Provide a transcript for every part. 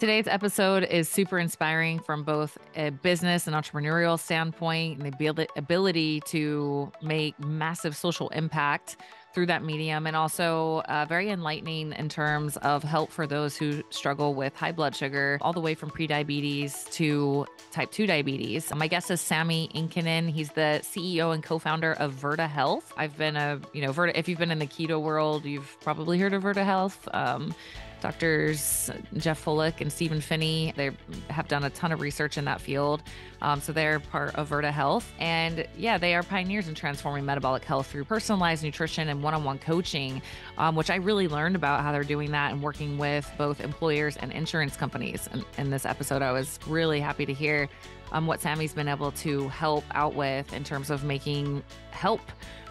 Today's episode is super inspiring from both a business and entrepreneurial standpoint, and the ability to make massive social impact through that medium, and also very enlightening in terms of help for those who struggle with high blood sugar, all the way from prediabetes to type 2 diabetes. My guest is Sami Inkinen. He's the CEO and co-founder of Virta Health. I've been Virta, if you've been in the keto world, you've probably heard of Virta Health. Doctors Jeff Volek and Stephen Finney, they have done a ton of research in that field. So they're part of Virta Health. And yeah, they are pioneers in transforming metabolic health through personalized nutrition and one-on-one coaching, which I really learned about how they're doing that and working with both employers and insurance companies. And in this episode, I was really happy to hear what Sami's been able to help out with in terms of making help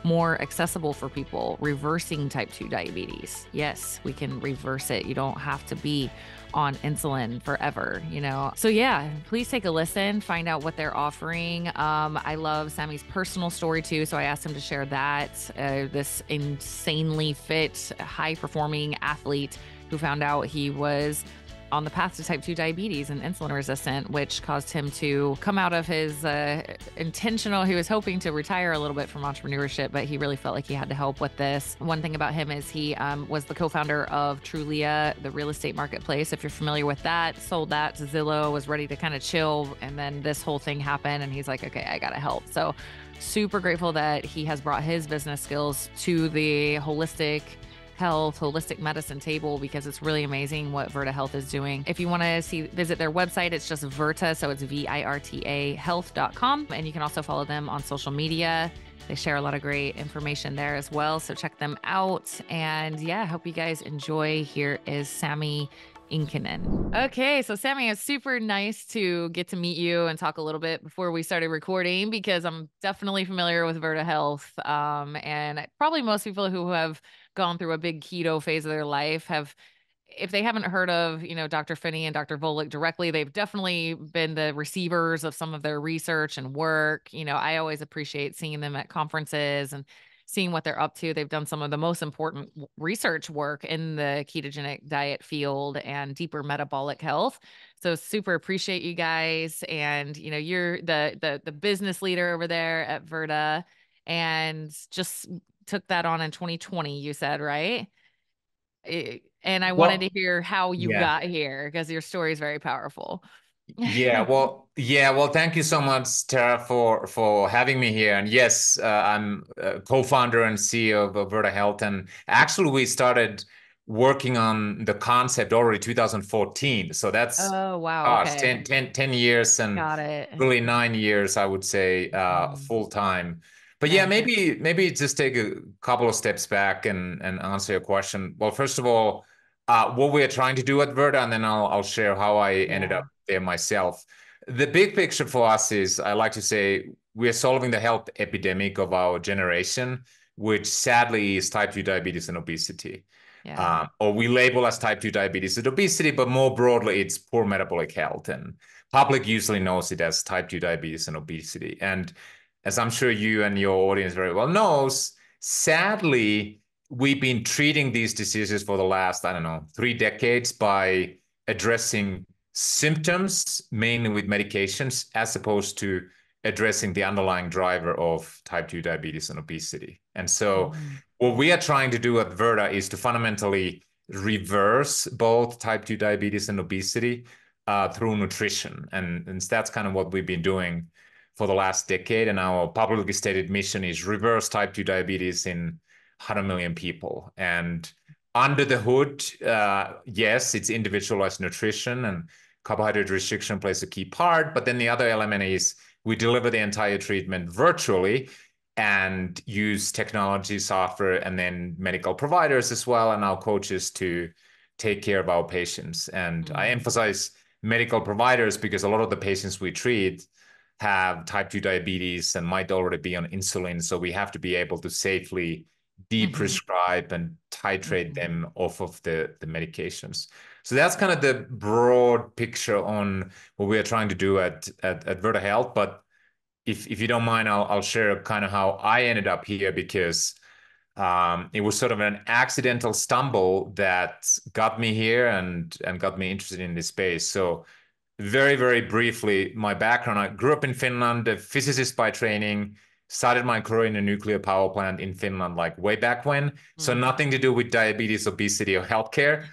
more accessible for people, reversing type 2 diabetes. Yes, we can reverse it. You don't have to be on insulin forever, you know? So yeah, please take a listen, find out what they're offering. I love Sami's personal story too. So I asked him to share that, this insanely fit, high performing athlete who found out he was on the path to type 2 diabetes and insulin resistant, which caused him to come out of his he was hoping to retire a little bit from entrepreneurship, but he really felt like he had to help with this. One thing about him is he was the co-founder of Trulia, the real estate marketplace. If you're familiar with that, sold that to Zillow, was ready to kind of chill. And then this whole thing happened and he's like, okay, I gotta help. So super grateful that he has brought his business skills to the holistic medicine table, because it's really amazing what Virta Health is doing. If you want to visit their website, it's just Virta. So it's VIRTA health.com. And you can also follow them on social media. They share a lot of great information there as well. So check them out. And yeah, I hope you guys enjoy. Here is Sami Inkinen. Okay. So Sami, it's super nice to get to meet you and talk a little bit before we started recording, because I'm definitely familiar with Virta Health. And probably most people who have gone through a big keto phase of their life if they haven't heard of, Dr. Finney and Dr. Volek directly, they've definitely been the receivers of some of their research and work. I always appreciate seeing them at conferences and seeing what they're up to. They've done some of the most important research work in the ketogenic diet field and deeper metabolic health. So super appreciate you guys. And, you're the business leader over there at Virta, and just took that on in 2020, you said, right? And I wanted to hear how you got here, because your story is very powerful. Well, thank you so much, Tara, for having me here. And yes, I'm a co-founder and CEO of Virta Health. And actually, we started working on the concept already 2014. So that's 10 years, and really 9 years, I would say, full time. But yeah, maybe just take a couple of steps back and answer your question. Well, first of all, what we're trying to do at Virta, and then I'll share how I ended up there myself. The big picture for us is, I like to say, we're solving the health epidemic of our generation, which sadly is type 2 diabetes and obesity. Or we label as type 2 diabetes and obesity, but more broadly, it's poor metabolic health. And public usually knows it as type 2 diabetes and obesity. And as I'm sure you and your audience very well knows, sadly, we've been treating these diseases for the last, 3 decades by addressing symptoms, mainly with medications, as opposed to addressing the underlying driver of type 2 diabetes and obesity. And so what we are trying to do at Virta is to fundamentally reverse both type 2 diabetes and obesity through nutrition. And that's kind of what we've been doing for the last decade, and our publicly stated mission is reverse type 2 diabetes in 100 million people. And under the hood, yes, it's individualized nutrition, and carbohydrate restriction plays a key part. But then the other element is we deliver the entire treatment virtually and use technology, software, and then medical providers as well, and our coaches to take care of our patients. And I emphasize medical providers because a lot of the patients we treat have type 2 diabetes and might already be on insulin. So we have to be able to safely de-prescribe and titrate them off of the medications. So that's kind of the broad picture on what we are trying to do at Virta Health. But if you don't mind, I'll share kind of how I ended up here, because It was sort of an accidental stumble that got me here and got me interested in this space. So very, very briefly, my background, I grew up in Finland, a physicist by training, started my career in a nuclear power plant in Finland, like way back when. So nothing to do with diabetes, obesity, or healthcare.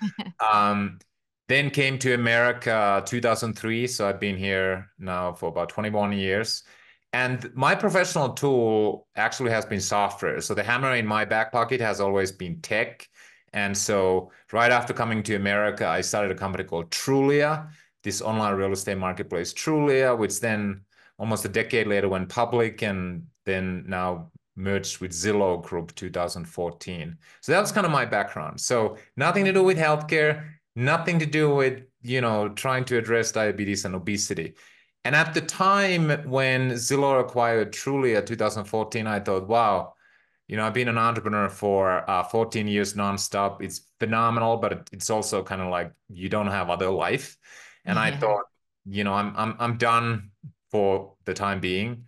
Then came to America 2003. So I've been here now for about 21 years. And my professional tool actually has been software. So the hammer in my back pocket has always been tech. And so right after coming to America, I started a company called Trulia, this online real estate marketplace Trulia, which then almost a decade later went public and then now merged with Zillow Group 2014. So that was kind of my background. So nothing to do with healthcare, nothing to do with, you know, trying to address diabetes and obesity. And at the time when Zillow acquired Trulia in 2014, I thought, wow, you know, I've been an entrepreneur for 14 years nonstop. It's phenomenal, but it's also kind of like you don't have other life. And I thought, you know, I'm done for the time being.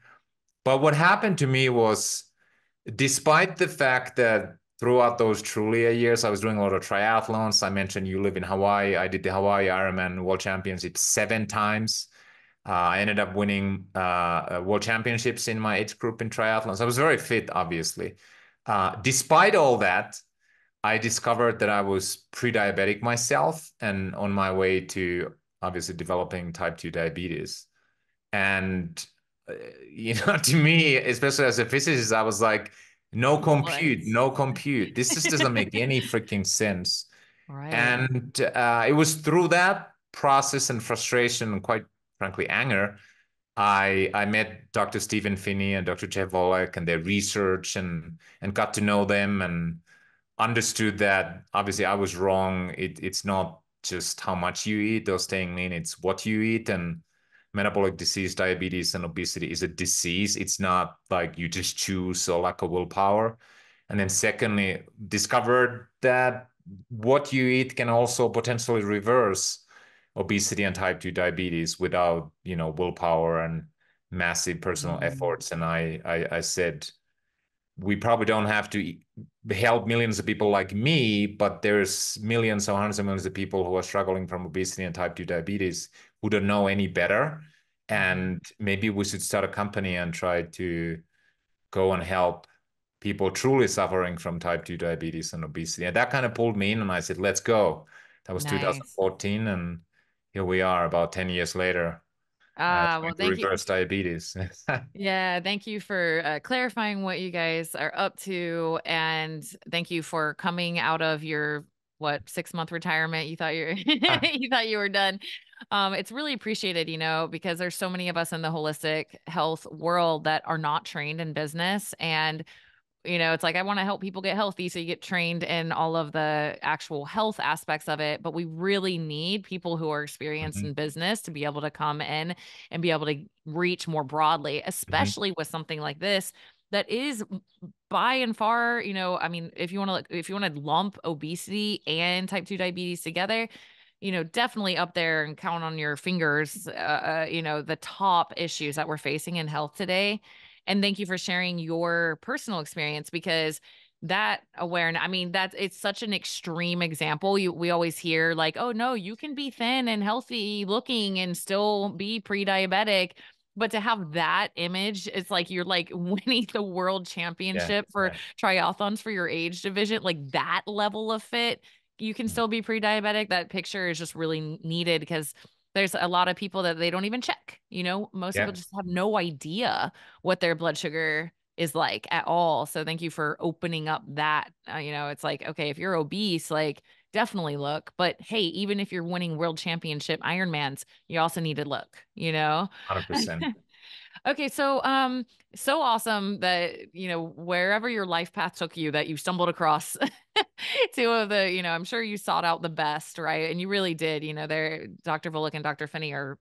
But what happened to me was, despite the fact that throughout those Trulia years, I was doing a lot of triathlons. I mentioned you live in Hawaii. I did the Hawaii Ironman World Championship 7 times. I ended up winning World Championships in my age group in triathlons. I was very fit, obviously. Despite all that, I discovered that I was pre-diabetic myself and on my way to obviously developing type 2 diabetes. And, you know, to me, especially as a physicist, I was like, no compute. This just doesn't make any freaking sense. Right. And it was through that process and frustration, and quite frankly, anger, I met Dr. Stephen Finney and Dr. Jeff Volek and their research and got to know them and understood that obviously I was wrong. It's not just how much you eat or staying lean, it's what you eat. And metabolic disease, diabetes, and obesity is a disease. It's not like you just choose or lack of willpower. And then secondly, discovered that what you eat can also potentially reverse obesity and type 2 diabetes without, you know, willpower and massive personal efforts. And I said, we probably don't have to help millions of people like me, but there's millions or hundreds of millions of people who are struggling from obesity and type 2 diabetes who don't know any better. And maybe we should start a company and try to go and help people truly suffering from type 2 diabetes and obesity. And that kind of pulled me in and I said, let's go. That was 2014. And here we are about 10 years later. Well, thank you. Reverse diabetes. Yeah. Thank you for clarifying what you guys are up to. And thank you for coming out of your, what, 6-month retirement. You thought you were, you thought you were done. It's really appreciated, you know, because there's so many of us in the holistic health world that are not trained in business. And, you know, it's like, I want to help people get healthy. So you get trained in all of the actual health aspects of it, but we really need people who are experienced in business to be able to come in and be able to reach more broadly, especially with something like this, that is by and far, you know, I mean, if you want to lump obesity and type 2 diabetes together, you know, definitely up there and count on your fingers, you know, the top issues that we're facing in health today. And thank you for sharing your personal experience, because that awareness, I mean, it's such an extreme example. We always hear like, oh no, you can be thin and healthy looking and still be pre-diabetic. But to have that image, it's like you're like winning the world championship for triathlons for your age division, like that level of fit, you can still be pre-diabetic. That picture is just really needed because there's a lot of people that they don't even check, you know, most people just have no idea what their blood sugar is like at all. So thank you for opening up that, you know, it's like, okay, if you're obese, like definitely look, but hey, even if you're winning world championship Ironmans, you also need to look, you know, 100%. Okay. So, so awesome that, you know, wherever your life path took you, that you stumbled across two of the, you know, I'm sure you sought out the best, right? And you really did, you know, Dr. Volek and Dr. Finney are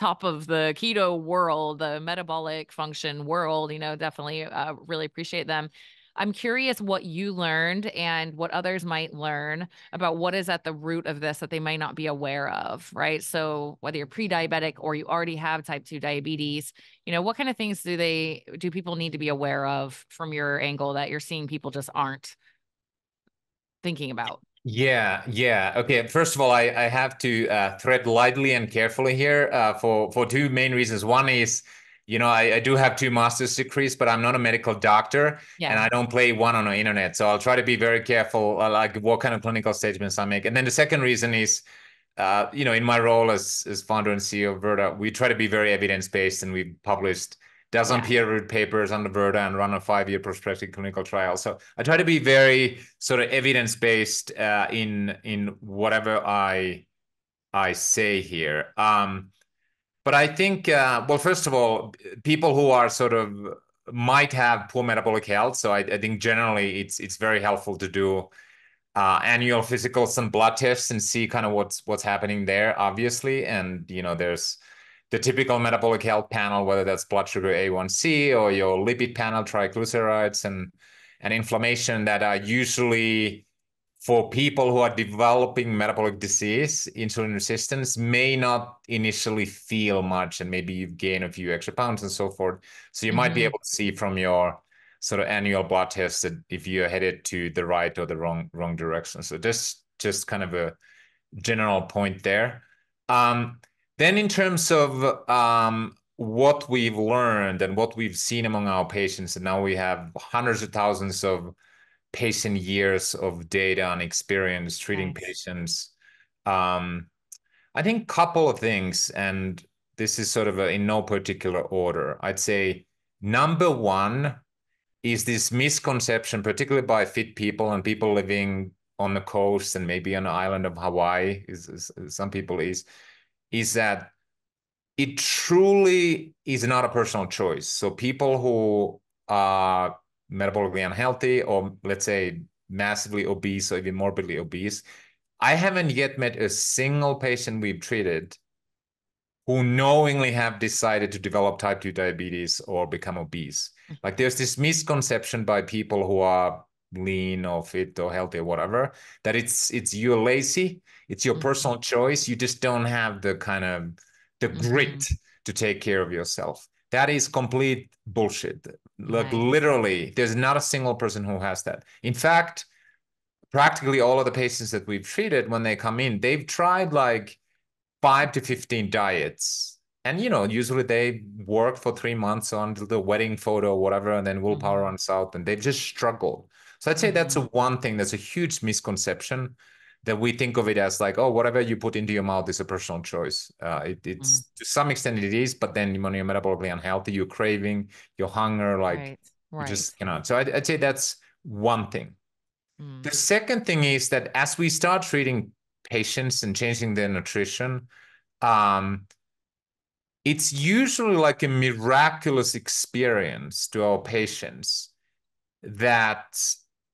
top of the keto world, the metabolic function world, you know, definitely really appreciate them. I'm curious what you learned and what others might learn about what is at the root of this that they might not be aware of, right? So whether you're pre-diabetic or you already have type 2 diabetes, you know, what kind of things do people need to be aware of from your angle that you're seeing people just aren't thinking about? Yeah. Okay. First of all, I have to tread lightly and carefully here for two main reasons. One is, you know, I do have two master's degrees, but I'm not a medical doctor, and I don't play one on the internet. So I'll try to be very careful, like what kind of clinical statements I make. And then the second reason is, you know, in my role as founder and CEO of Virta, we try to be very evidence-based, and we've published dozen peer-reviewed papers on the Virta and run a 5-year prospective clinical trial. So I try to be very sort of evidence-based in whatever I say here. But I think, well, first of all, people who are sort of might have poor metabolic health. So I think generally it's very helpful to do annual physicals and blood tests and see kind of what's happening there, obviously. And, you know, there's the typical metabolic health panel, whether that's blood sugar A1C or your lipid panel, triglycerides and inflammation, that are usually for people who are developing metabolic disease, insulin resistance, may not initially feel much, and maybe you've gained a few extra pounds and so forth. So you might be able to see from your sort of annual blood tests that if you're headed to the right or the wrong direction. So just kind of a general point there. Then in terms of what we've learned and what we've seen among our patients, and now we have hundreds of thousands of patient years of data and experience treating patients. I think a couple of things, and this is sort of in no particular order. I'd say number one is this misconception, particularly by fit people and people living on the coast and maybe on the island of Hawaii, is that it truly is not a personal choice. So people who are metabolically unhealthy, or let's say massively obese or even morbidly obese, I haven't yet met a single patient we've treated who knowingly have decided to develop type 2 diabetes or become obese. Like, there's this misconception by people who are lean or fit or healthy or whatever, that it's you're lazy, it's your personal choice, you just don't have the kind of the grit to take care of yourself. That is complete bullshit. Like, literally, there's not a single person who has that. In fact, practically all of the patients that we've treated, when they come in, they've tried like 5 to 15 diets. And, you know, usually they work for 3 months on the wedding photo or whatever, and then willpower runs out, and they've just struggled. So I'd say that's one thing that's a huge misconception, that we think of it as like, oh, whatever you put into your mouth is a personal choice. It's to some extent it is, but then when you're metabolically unhealthy, you're craving, your hunger, like you just cannot. So I'd say that's one thing. The second thing is that as we start treating patients and changing their nutrition, it's usually like a miraculous experience to our patients that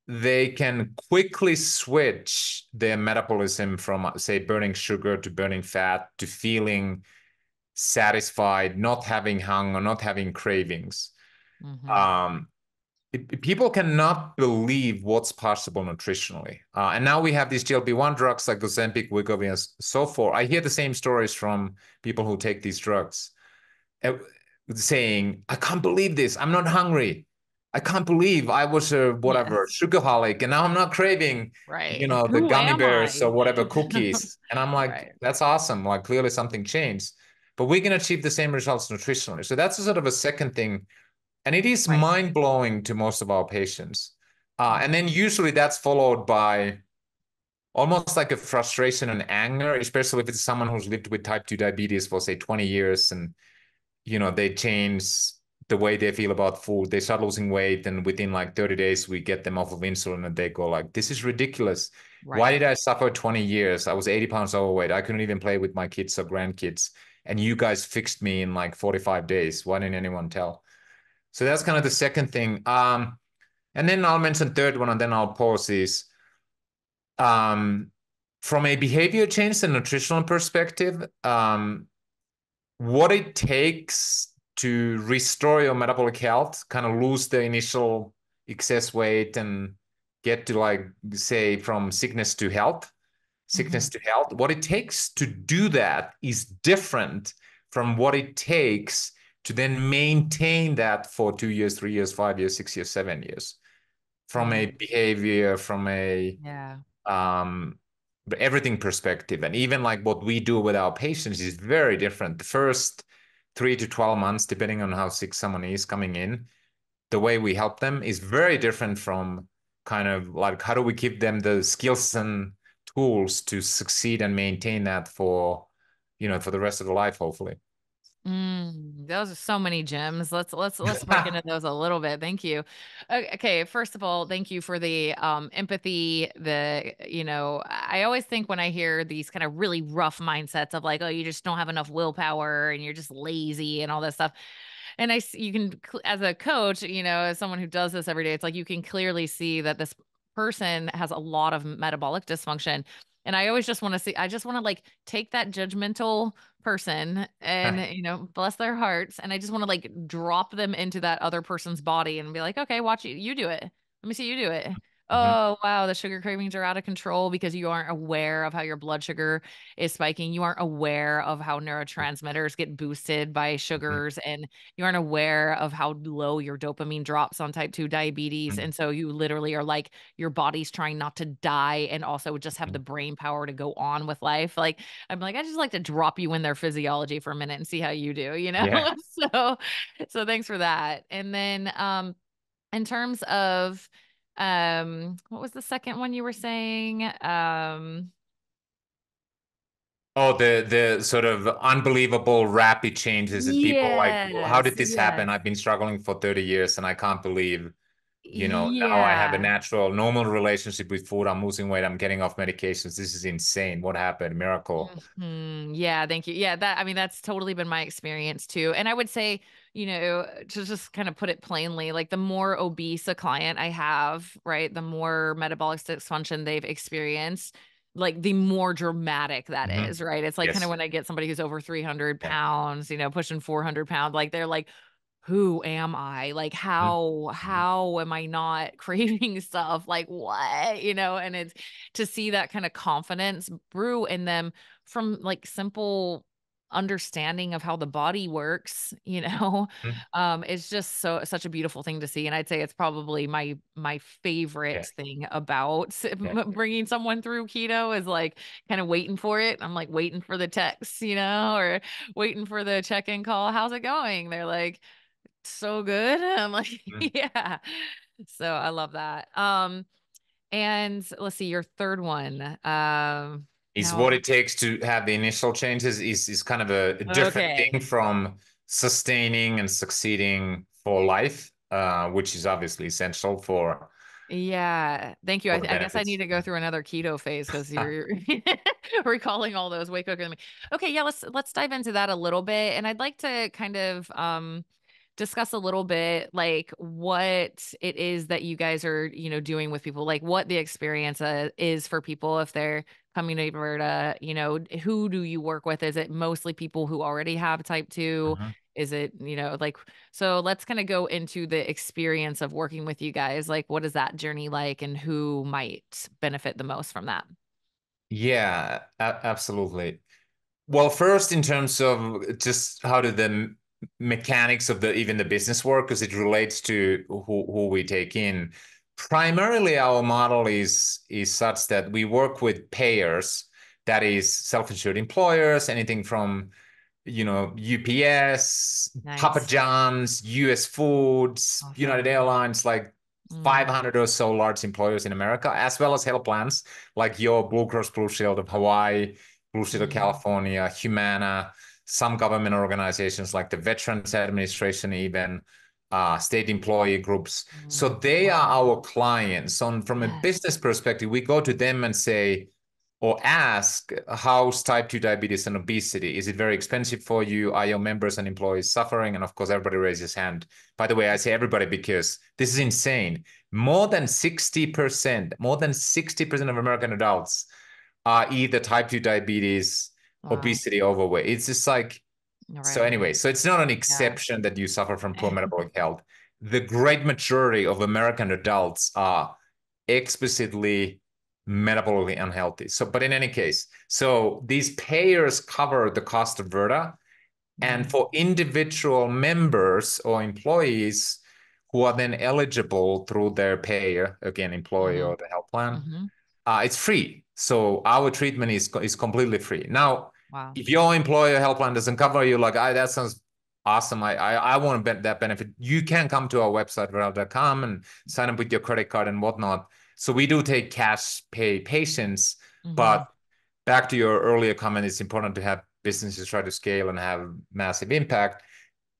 they can quickly switch their metabolism from, say, burning sugar to burning fat to feeling satisfied, not having hunger, not having cravings. People cannot believe what's possible nutritionally. And now we have these GLP-1 drugs like Ozempic, Wegovy, and so forth. I hear the same stories from people who take these drugs saying, I can't believe this, I'm not hungry. I can't believe I was a whatever sugarholic, and now I'm not craving, you know, the gummy bears or whatever cookies. And I'm like, that's awesome. Like, clearly something changed, but we can achieve the same results nutritionally. So that's a sort of a second thing. And it is mind blowing to most of our patients. And then usually that's followed by almost like a frustration and anger, especially if it's someone who's lived with type 2 diabetes for, say, 20 years. And, you know, they change the way they feel about food, they start losing weight, and within like 30 days, we get them off of insulin, and they go like, this is ridiculous. Why did I suffer 20 years? I was 80 pounds overweight. I couldn't even play with my kids or grandkids. And you guys fixed me in like 45 days. Why didn't anyone tell? So that's kind of the second thing. And then I'll mention third one, and then I'll pause is, from a behavior change and nutritional perspective, what it takes to restore your metabolic health, kind of lose the initial excess weight and get to, like, say, from sickness to health, what it takes to do that is different from what it takes to then maintain that for 2 years, 3 years, 5 years, 6 years, 7 years, from a behavior, from a everything perspective. And even like what we do with our patients is very different. The first 3 to 12 months, depending on how sick someone is coming in, the way we help them is very different from kind of like, how do we give them the skills and tools to succeed and maintain that for, you know, for the rest of the life, hopefully. Those are so many gems. Let's break into those a little bit. Thank you. Okay. First of all, thank you for the empathy. You know, I always think when I hear these kind of really rough mindsets of like, oh, you just don't have enough willpower and you're just lazy and all that stuff. And you can, as a coach, you know, as someone who does this every day, it's like, you can clearly see that this person has a lot of metabolic dysfunction. And I always just want to see, I just want to like take that judgmental person and, you know, bless their hearts. And I just want to like drop them into that other person's body and be like, okay, watch you, you do it. Let me see you do it. Oh, wow. The sugar cravings are out of control because you aren't aware of how your blood sugar is spiking. You aren't aware of how neurotransmitters get boosted by sugars, and you aren't aware of how low your dopamine drops on type 2 diabetes. And so you literally are like, your body's trying not to die and also just have the brain power to go on with life. Like, I'm like, I just like to drop you in their physiology for a minute and see how you do, you know? Yeah. So thanks for that. And then, in terms of, what was the second one you were saying? Oh, the sort of unbelievable rapid changes that people like, well, how did this happen? I've been struggling for 30 years and I can't believe, you know, now I have a natural, normal relationship with food. I'm losing weight. I'm getting off medications. This is insane. What happened? Miracle. Yeah. Thank you. Yeah. That, I mean, that's totally been my experience too. And I would say, you know, to just kind of put it plainly, like the more obese a client I have, right, the more metabolic dysfunction they've experienced, like the more dramatic that is, right? It's like kind of when I get somebody who's over 300 pounds, you know, pushing 400 pounds, like they're like, who am I? Like, how am I not craving stuff? Like, what, you know? And it's to see that kind of confidence brew in them from like simple understanding of how the body works, you know, it's just such a beautiful thing to see. And I'd say it's probably my favorite thing about bringing someone through keto is like kind of waiting for it. I'm like waiting for the text, you know, or waiting for the check-in call. How's it going? They're like, so good. I'm like, yeah. So I love that. And let's see, your third one. What it takes to have the initial changes is kind of a different thing from sustaining and succeeding for life, which is obviously essential for. Yeah. Thank you. I guess I need to go through another keto phase because you're recalling all those way quicker than me. Okay. Yeah. Let's dive into that a little bit. And I'd like to kind of, discuss a little bit like what it is that you guys are, you know, doing with people, like what the experience is for people if they're coming to Virta. You know, who do you work with? Is it mostly people who already have type 2? Is it, you know, like, so let's kind of go into the experience of working with you guys. Like, what is that journey like and who might benefit the most from that? Yeah, absolutely. Well, first, in terms of just how do the mechanics of even the business work, because it relates to who we take in. Primarily, our model is such that we work with payers, that is self-insured employers, anything from, you know, UPS, Papa John's, US Foods, United Airlines, like 500 or so large employers in America, as well as health plans like your Blue Cross Blue Shield of Hawaii, Blue Shield of California, Humana, some government organizations like the Veterans Administration, even state employee groups. So they are our clients. So from a business perspective, we go to them and say, or ask, how's type 2 diabetes and obesity? Is it very expensive for you? Are your members and employees suffering? And of course, everybody raises hand. By the way, I say everybody because this is insane. More than 60% of American adults are either type 2 diabetes, obesity, overweight. It's just like, so anyway, so it's not an exception that you suffer from poor metabolic health. the great majority of American adults are explicitly metabolically unhealthy. So, but in any case, so these payers cover the cost of Virta, and for individual members or employees who are then eligible through their payer, again, employer or the health plan, it's free. So our treatment is completely free. Now, if your employer health plan doesn't cover you, like, that sounds awesome, I want to that benefit, you can come to our website, virta.com, and sign up with your credit card and whatnot. So we do take cash pay patients, but back to your earlier comment, it's important to have businesses try to scale and have massive impact.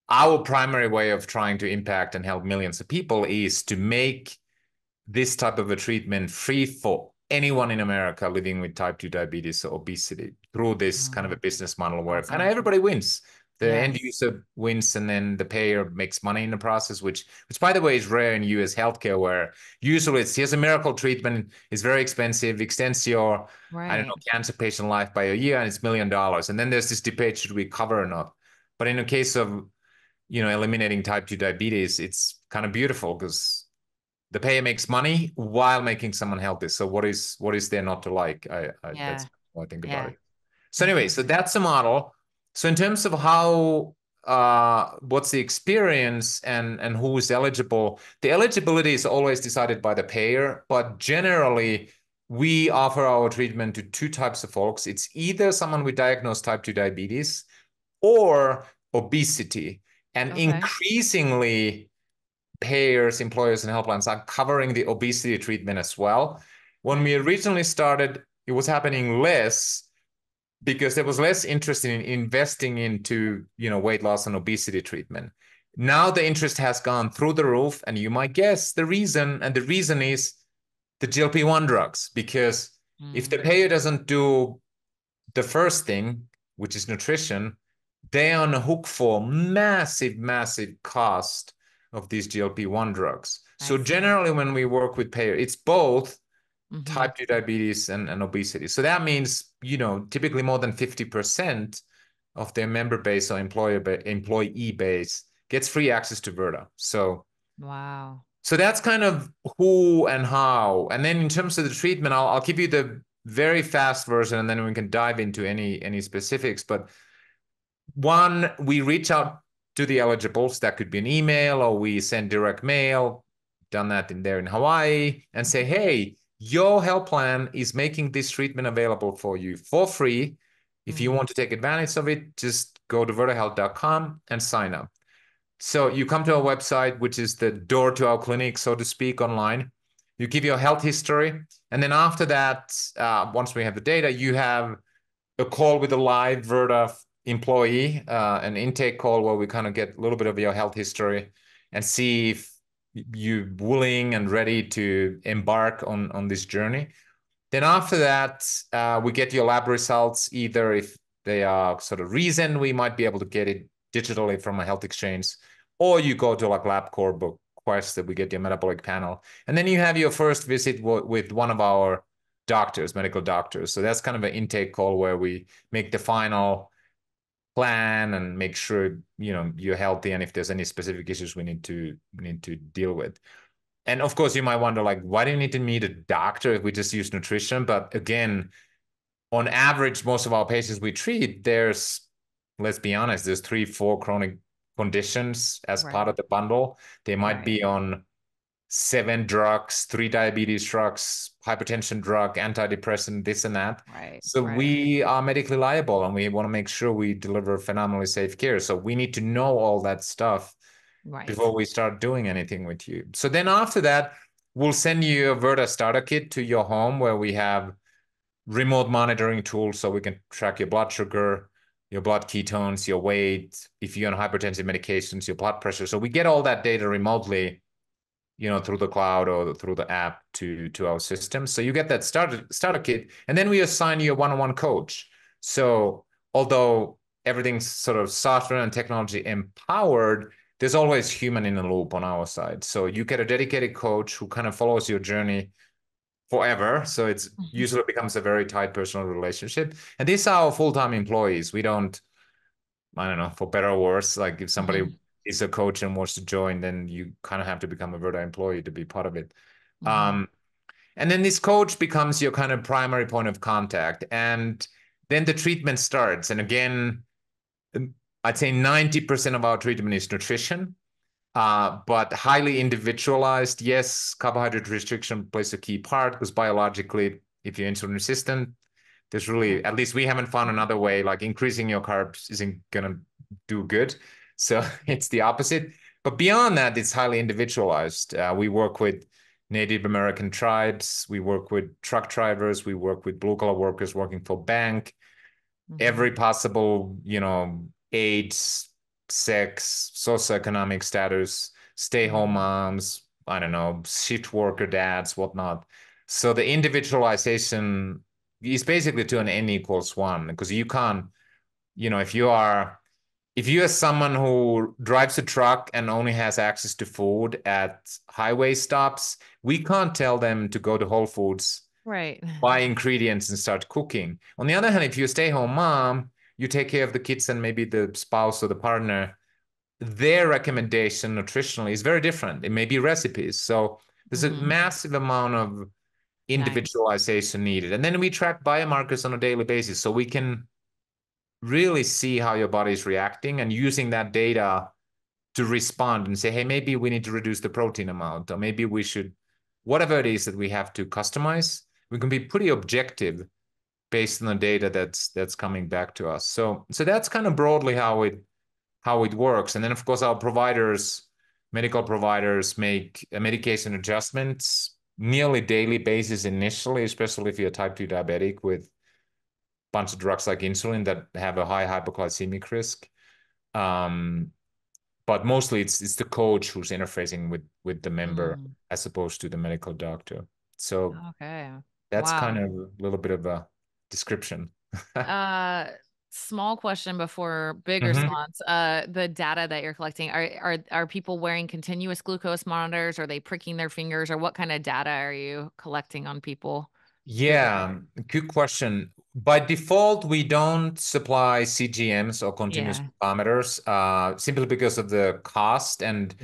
Our primary way of trying to impact and help millions of people is to make this type of a treatment free for anyone in America living with type 2 diabetes or obesity through this kind of a business model where kind of everybody wins. The end user wins, and then the payer makes money in the process, which by the way, is rare in US healthcare, where usually it's, here's a miracle treatment, it's very expensive, extends your, I don't know, cancer patient life by a year, and it's $1 million. And then there's this debate, should we cover or not? But in the case of, you know, eliminating type 2 diabetes, it's kind of beautiful because the payer makes money while making someone healthy. So what is there not to like? That's what I think about it. So anyway, so that's the model. So in terms of how, what's the experience and who is eligible, the eligibility is always decided by the payer, but generally we offer our treatment to two types of folks. It's either someone with diagnosed type 2 diabetes or obesity. And increasingly payers, employers, and health plans are covering the obesity treatment as well. When we originally started, it was happening less, because there was less interest in investing into, you know, weight loss and obesity treatment. Now the interest has gone through the roof, and you might guess the reason. And the reason is the GLP-1 drugs, because if the payer doesn't do the first thing, which is nutrition, they are on the hook for massive, massive cost of these GLP-1 drugs. So generally when we work with payer, it's both type 2 diabetes and obesity. So that means, you know, typically more than 50% of their member base or employee base gets free access to Virta. So, so that's kind of who and how. And then in terms of the treatment, I'll give you the very fast version, and then we can dive into any specifics. But one, we reach out to the eligibles. That could be an email, or we send direct mail. Done that in Hawaii, and say, hey, your health plan is making this treatment available for you for free. If you want to take advantage of it, just go to virtahealth.com and sign up. So you come to our website, which is the door to our clinic, so to speak, online. You give your health history. And then after that, once we have the data, you have a call with a live Virta employee, an intake call where we kind of get a little bit of your health history and see if you're willing and ready to embark on this journey. Then after that, we get your lab results, either if they are sort of recent, we might be able to get it digitally from a health exchange, or you go to like LabCorp or Quest, that we get your metabolic panel. And then you have your first visit with one of our doctors, medical doctors. So that's kind of an intake call where we make the final plan and make sure, you know, you're healthy, and if there's any specific issues we need to deal with. And of course you might wonder, like, why do you need to meet a doctor if we just use nutrition? But again, on average, most of our patients we treat, there's, let's be honest, there's 3-4 chronic conditions as part of the bundle. They might be on 7 drugs, 3 diabetes drugs, hypertension drug, antidepressant, this and that. So we are medically liable, and we want to make sure we deliver phenomenally safe care. So we need to know all that stuff before we start doing anything with you. So then after that, we'll send you a Virta starter kit to your home, where we have remote monitoring tools so we can track your blood sugar, your blood ketones, your weight, if you're on hypertensive medications, your blood pressure. So we get all that data remotely, you know, through the cloud or through the app to our system. So you get that starter kit, and then we assign you a one-on-one coach. So although everything's sort of software and technology empowered, there's always human in the loop on our side. So you get a dedicated coach who kind of follows your journey forever. So it's usually becomes a very tight personal relationship. And these are our full-time employees. We don't, I don't know, for better or worse, like if somebody is a coach and wants to join, then you kind of have to become a Virta employee to be part of it. And then this coach becomes your kind of primary point of contact. And then the treatment starts. And again, I'd say 90% of our treatment is nutrition, but highly individualized. Yes, carbohydrate restriction plays a key part because biologically, if you're insulin resistant, there's really, at least we haven't found another way, like increasing your carbs isn't going to do good. So it's the opposite. But beyond that, it's highly individualized. We work with Native American tribes. We work with truck drivers. We work with blue collar workers working for bank, every possible, you know, age, sex, socioeconomic status, stay home moms, I don't know, shift worker dads, whatnot. So the individualization is basically 2 and n equals 1, because you can't, you know, if you are someone who drives a truck and only has access to food at highway stops, we can't tell them to go to Whole Foods, right, buy ingredients and start cooking. On the other hand, if you're a stay-home mom, you take care of the kids and maybe the spouse or the partner, their recommendation nutritionally is very different. It may be recipes. So there's a massive amount of individualization needed. And then we track biomarkers on a daily basis, so we can really see how your body is reacting and using that data to respond and say, hey, maybe we need to reduce the protein amount, or maybe we should, whatever it is that we have to customize, we can be pretty objective based on the data that's coming back to us. So that's kind of broadly how it works. And then of course our providers, medical providers, make medication adjustments nearly daily basis initially, especially if you're type 2 diabetic with a bunch of drugs like insulin that have a high hypoglycemic risk. But mostly it's the coach who's interfacing with the member as opposed to the medical doctor. So that's kind of a little bit of a description. Small question before big response. The data that you're collecting, are people wearing continuous glucose monitors? Are they pricking their fingers? Or what kind of data are you collecting on people? Yeah, good question. By default, we don't supply CGMs or continuous glucometers, simply because of the cost. And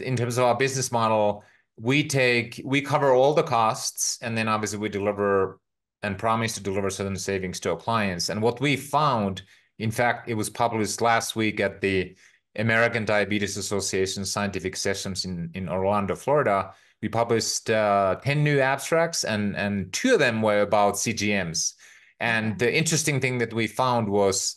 in terms of our business model, we cover all the costs, and then obviously we deliver and promise to deliver certain savings to our clients. And what we found, in fact, it was published last week at the American Diabetes Association scientific sessions in Orlando, Florida. We published 10 new abstracts, and 2 of them were about CGMs. And the interesting thing that we found was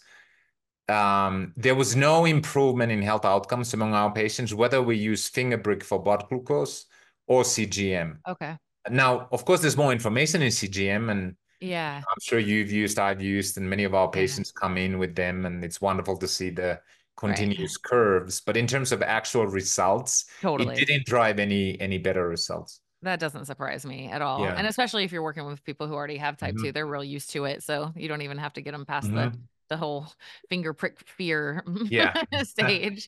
there was no improvement in health outcomes among our patients, whether we use finger prick for blood glucose or CGM. Okay. Now, of course, there's more information in CGM, and I'm sure you've used, I've used, and many of our patients come in with them, and it's wonderful to see the continuous curves. But in terms of actual results, it didn't drive any better results. That doesn't surprise me at all. Yeah. And especially if you're working with people who already have type 2, they're real used to it. So you don't even have to get them past the whole finger prick fear stage.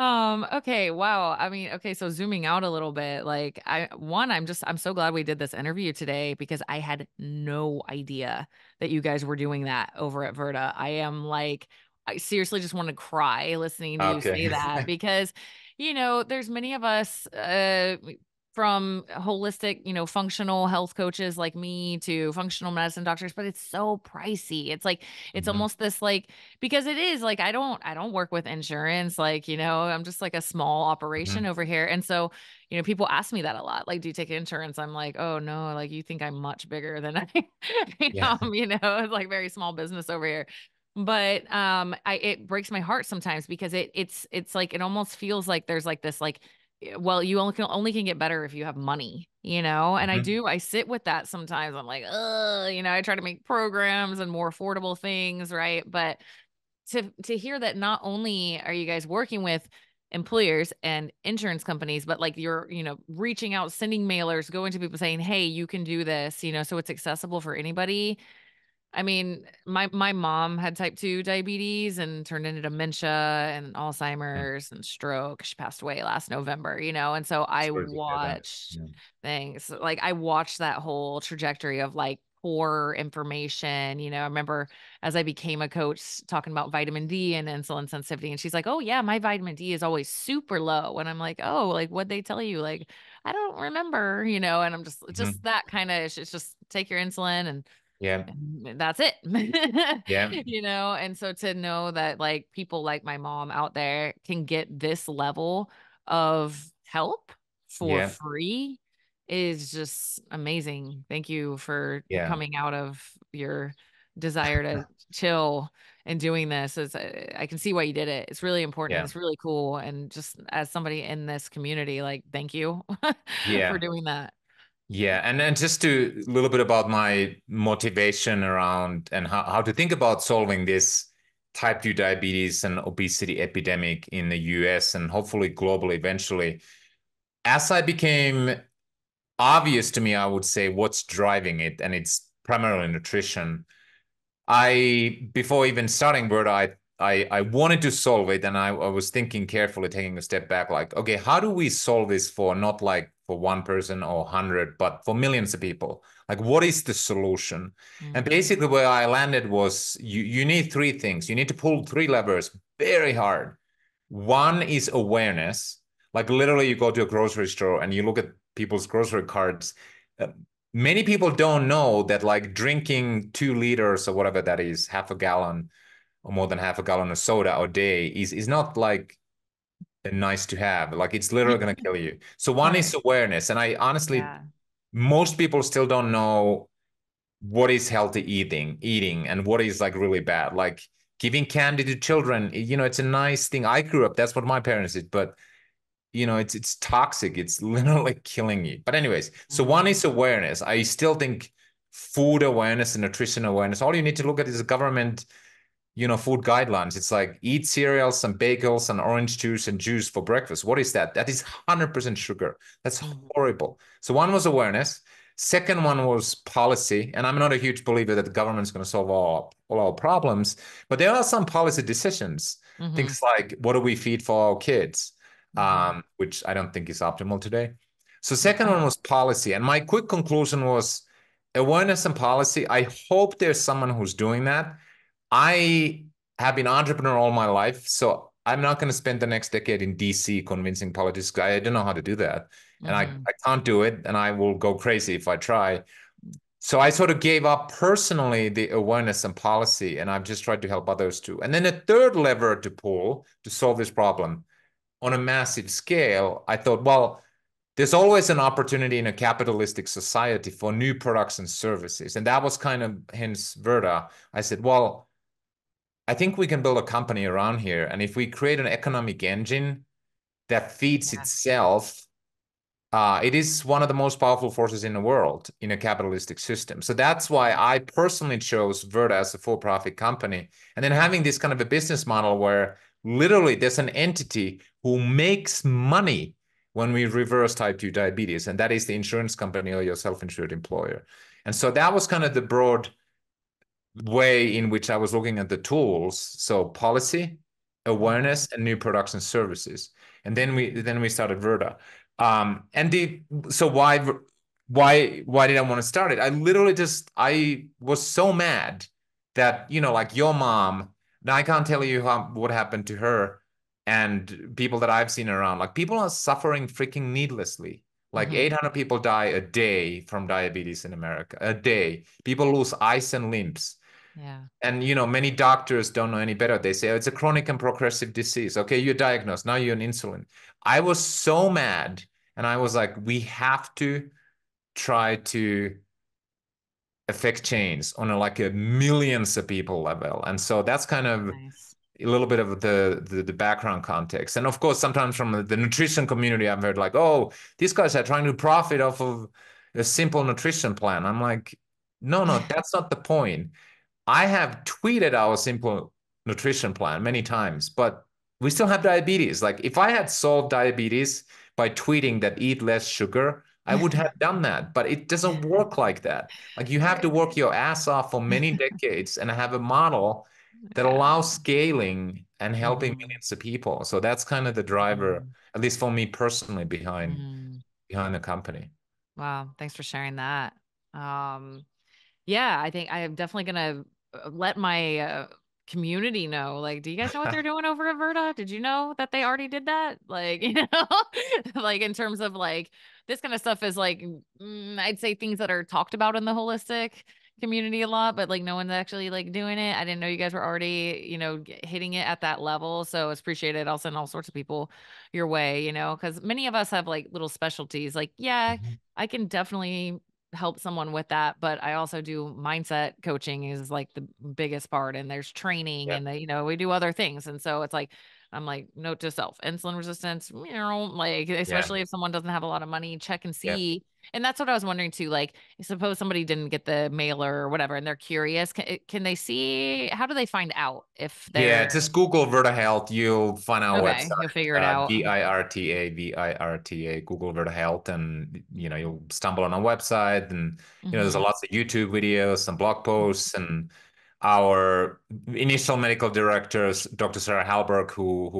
Okay. Wow. I mean, okay. So zooming out a little bit, like I'm so glad we did this interview today, because I had no idea that you guys were doing that over at Virta. I seriously just want to cry listening to you say that, because, you know, there's many of us, from holistic, you know, functional health coaches like me to functional medicine doctors, but it's so pricey. It's like, it's almost this, like, because it is like, I don't work with insurance. Like, you know, I'm just like a small operation over here. And so, you know, people ask me that a lot. Like, do you take insurance? I'm like, oh no, like you think I'm much bigger than I am, you know, it's like very small business over here. But, it breaks my heart sometimes, because it's like, it almost feels like there's like this, like, well, you only can get better if you have money, you know? And I sit with that sometimes. I'm like, you know, I try to make programs and more affordable things. Right. But to hear that not only are you guys working with employers and insurance companies, but like you're, you know, reaching out, sending mailers, going to people saying, hey, you can do this, you know, so it's accessible for anybody. I mean, my mom had type 2 diabetes and turned into dementia and Alzheimer's and stroke. She passed away last November, you know? And so I watched things, like I watched that whole trajectory of like core information. You know, I remember as I became a coach talking about vitamin D and insulin sensitivity, and she's like, oh yeah, my vitamin D is always super low. And I'm like, oh, like what'd they tell you? Like, I don't remember, you know, and I'm just mm-hmm. that kind of, it's just take your insulin and yeah, and that's it. Yeah. You know? And so to know that like people like my mom out there can get this level of help for yeah. free is just amazing. Thank you for yeah. coming out of your desire to chill and doing this. It's, I can see why you did it. It's really important. Yeah. It's really cool. And just as somebody in this community, like, thank you yeah. for doing that. Yeah. And then just to a little bit about my motivation around and how to think about solving this type 2 diabetes and obesity epidemic in the US and hopefully globally eventually. As I became obvious to me, I would say what's driving it, and it's primarily nutrition. Before even starting Virta, I wanted to solve it, and I was thinking carefully, taking a step back, like, okay, how do we solve this for not like for one person or 100, but for millions of people? Like, what is the solution? Mm-hmm. And basically where I landed was you need three things. You need to pull three levers very hard. One is awareness. Like literally you go to a grocery store and you look at people's grocery carts. Many people don't know that like drinking 2 liters or whatever that is, half a gallon or more than half a gallon of soda a day is not like nice to have. Like it's literally going to kill you. So one is awareness. And I honestly, yeah. most people still don't know what is healthy eating and what is like really bad. Like giving candy to children, you know, it's a nice thing. I grew up, that's what my parents did, but you know, it's toxic. It's literally killing you. But anyways, so one is awareness. I still think food awareness and nutrition awareness, all you need to look at is the government, you know, food guidelines. It's like eat cereals and bagels and orange juice and juice for breakfast. What is that? That is 100% sugar. That's horrible. So one was awareness. Second one was policy. And I'm not a huge believer that the government's going to solve all our problems, but there are some policy decisions. Mm-hmm. Things like, what do we feed for our kids? Which I don't think is optimal today. So second one was policy. And my quick conclusion was awareness and policy. I hope there's someone who's doing that. I have been an entrepreneur all my life, so I'm not going to spend the next decade in DC convincing politicians. I don't know how to do that. And I can't do it. And I will go crazy if I try. So I sort of gave up personally the awareness and policy, and I've just tried to help others too. And then a third lever to pull to solve this problem on a massive scale, I thought, well, there's always an opportunity in a capitalistic society for new products and services. And that was kind of hence Virta. I said, well, I think we can build a company around here. And if we create an economic engine that feeds yeah. itself, it is one of the most powerful forces in the world in a capitalistic system. So that's why I personally chose Virta as a for-profit company. And then having this kind of a business model where literally there's an entity who makes money when we reverse type 2 diabetes, and that is the insurance company or your self-insured employer. And so that was kind of the broad way in which I was looking at the tools. So policy, awareness, and new products and services. And then we started Virta. So why did I want to start it? I was so mad that, you know, like your mom, now I can't tell you what happened to her and people that I've seen around. Like people are suffering freaking needlessly. Like 800 people die a day from diabetes in America, a day. People lose eyes and limbs. Yeah. And, you know, many doctors don't know any better. They say, oh, it's a chronic and progressive disease. Okay, you're diagnosed. Now you're on insulin. I was so mad. And I was like, we have to try to affect change on a millions of people level. And so that's kind of a little bit of the background context. And of course, sometimes from the nutrition community, I've heard like, oh, these guys are trying to profit off of a simple nutrition plan. I'm like, no, that's not the point. I have tweeted our simple nutrition plan many times, but we still have diabetes. Like if I had solved diabetes by tweeting that eat less sugar, I would have done that, but it doesn't work like that. Like you have to work your ass off for many decades and have a model that allows scaling and helping millions of people. So that's kind of the driver, at least for me personally, behind the company. Wow. Thanks for sharing that. yeah, I think I am definitely going to let my community know, like, do you guys know what they're doing over at Virta? Did you know that they already did that? Like, you know, like in terms of like, this kind of stuff is like, I'd say things that are talked about in the holistic community a lot, but like no one's actually like doing it. I didn't know you guys were already, you know, hitting it at that level. So it's appreciated. I'll send all sorts of people your way, you know, because many of us have like little specialties. Like, yeah, I can definitely help someone with that, but I also do mindset coaching is like the biggest part, and there's training and the, you know, we do other things. And so it's like, I'm like, note to self, insulin resistance, you know, like, especially if someone doesn't have a lot of money, check and see. And that's what I was wondering too. Like, suppose somebody didn't get the mailer or whatever, and they're curious. Can they see, how do they find out if they're... Yeah, just Google Virta Health. You'll find out website. You'll figure it out. V-I-R-T-A, Google Virta Health. And, you know, you'll stumble on a website, and, you know, there's lots of YouTube videos and blog posts, and our initial medical director, Dr. Sarah Halberg, who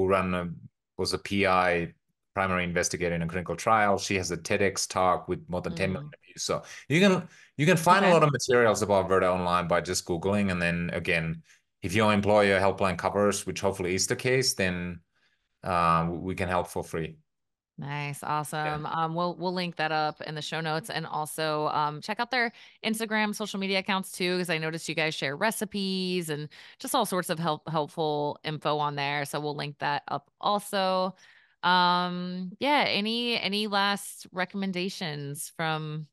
was a PI, primary investigator in a clinical trial. She has a TEDx talk with more than 10 million views. So you can find a lot of materials about Virta online by just Googling. And then again, if your employer helpline covers, which hopefully is the case, then we can help for free. Nice. Awesome. Yeah. We'll link that up in the show notes, and also check out their Instagram social media accounts too, because I noticed you guys share recipes and just all sorts of helpful info on there. So we'll link that up also. Yeah. Any last recommendations from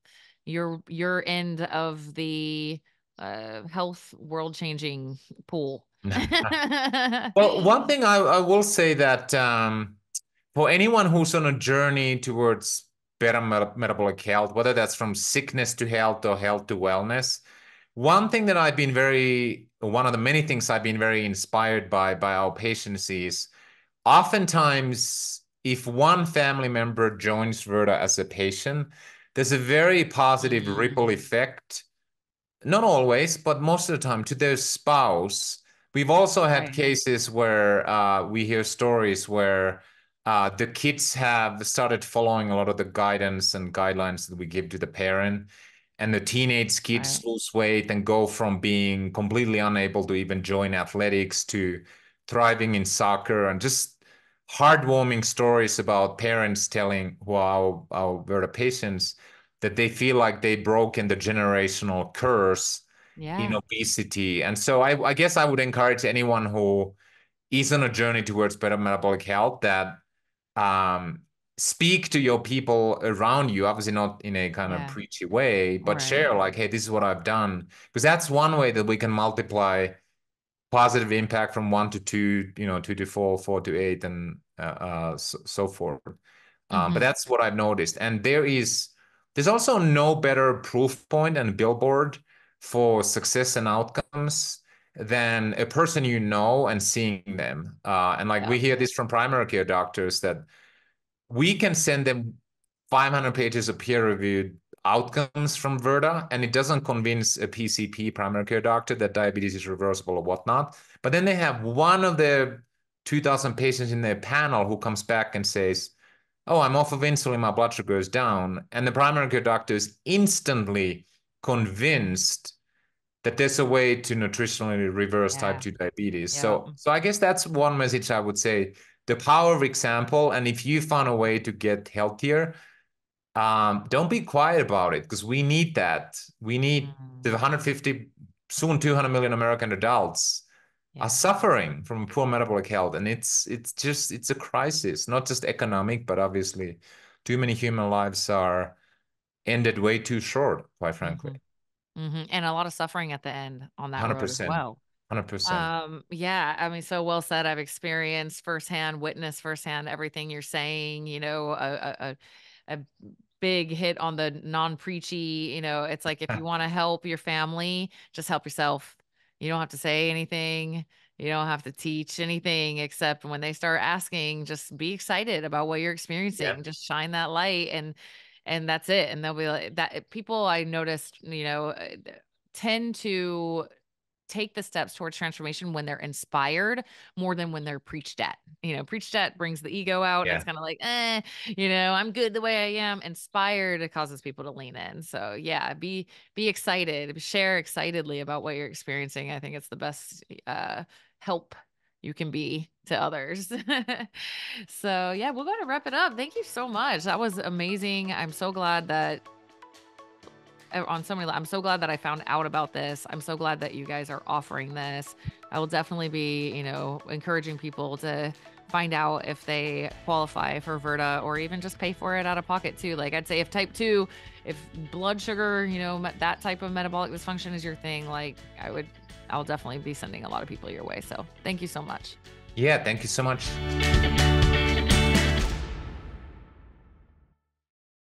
your end of the health world changing pool? Well, one thing I will say that, for anyone who's on a journey towards better metabolic health, whether that's from sickness to health or health to wellness, one thing that I've been one of the many things I've been very inspired by our patients is oftentimes if one family member joins Virta as a patient, there's a very positive ripple effect, not always, but most of the time, to their spouse. We've also had cases where we hear stories where the kids have started following a lot of the guidance and guidelines that we give to the parent, and the teenage kids lose weight and go from being completely unable to even join athletics to thriving in soccer, and just heartwarming stories about parents telling our Virta patients that they feel like they broken the generational curse in obesity. And so I guess I would encourage anyone who is on a journey towards better metabolic health that speak to your people around you, obviously not in a kind of preachy way, but share like, hey, this is what I've done. Because that's one way that we can multiply positive impact from 1 to 2, you know, 2 to 4, 4 to 8, and so forth. But that's what I've noticed. And there's also no better proof point and billboard for success and outcomes than a person you know and seeing them. And like we hear this from primary care doctors that we can send them 500 pages of peer-reviewed outcomes from Virta, and it doesn't convince a PCP, primary care doctor, that diabetes is reversible or whatnot. But then they have one of their 2,000 patients in their panel who comes back and says, oh, I'm off of insulin, my blood sugar is down. And the primary care doctor is instantly convinced that there's a way to nutritionally reverse type 2 diabetes. Yeah. So I guess that's one message I would say, the power of example. And if you found a way to get healthier, don't be quiet about it, because we need that. We need the 150, soon 200 million American adults are suffering from poor metabolic health. And it's a crisis, not just economic, but obviously too many human lives are ended way too short, quite frankly. And a lot of suffering at the end on that 100%, road as well. 100%. Yeah. I mean, so well said. I've experienced firsthand, witnessed firsthand everything you're saying, you know, a big hit on the non-preachy, you know, it's like, if you want to help your family, just help yourself. You don't have to say anything. You don't have to teach anything, except when they start asking, just be excited about what you're experiencing. Just shine that light, and that's it. And they'll be like that. People, I noticed, you know, tend to take the steps towards transformation when they're inspired more than when they're preached at. You know, preached at brings the ego out. Yeah. It's kind of like, you know, I'm good the way I am. Inspired, it causes people to lean in. So yeah, be excited, share excitedly about what you're experiencing. I think it's the best help you can be to others. So yeah, we're going to wrap it up. Thank you so much. That was amazing. I'm so glad that I'm so glad that I found out about this. I'm so glad that you guys are offering this. I will definitely be, you know, encouraging people to find out if they qualify for Virta or even just pay for it out of pocket too. Like I'd say if type 2, if blood sugar, you know, that type of metabolic dysfunction is your thing, like I'll definitely be sending a lot of people your way. So thank you so much. Yeah. Thank you so much.